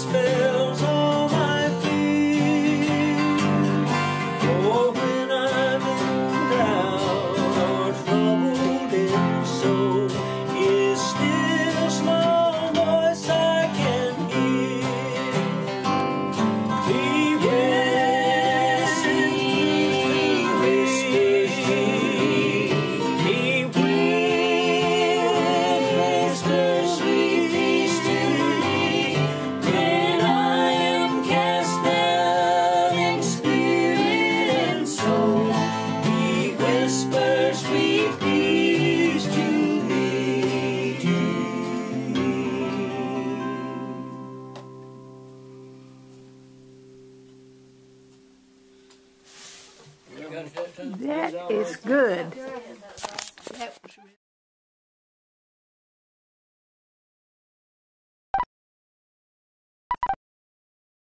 spells on my feet. For when I'm in doubt or troubled in soul, is still a small voice I can hear. He whispers, he whispers me. That is good.